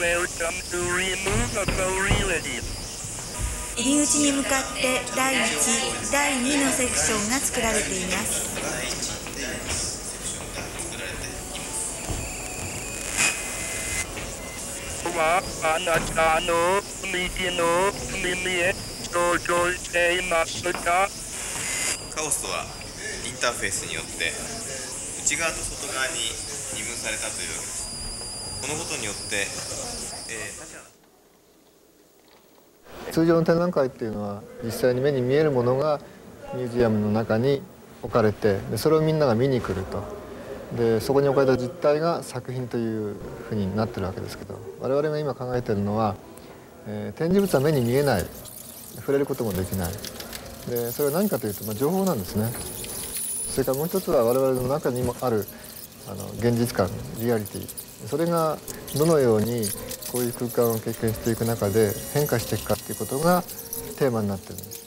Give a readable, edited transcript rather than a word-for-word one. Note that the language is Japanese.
Welcome to Remove Authorities。入り口に向かって第1、第2のセクションが作られています。はあなたの右の耳へ登場していますか？カオスとはインターフェースによって内側と外側に二分されたというわけです。このことによって、通常の展覧会っていうのは実際に目に見えるものがミュージアムの中に置かれて、でそれをみんなが見に来ると。でそこに置かれた実体が作品というふうになってるわけですけど、我々が今考えてるのは、展示物は目に見えない、触れることもできない、でそれは何かというと、情報なんですね。それからもう一つは我々の中にもある現実感、リアリティ、それがどのようにこういう空間を経験していく中で変化していくかっていうことがテーマになってるんです。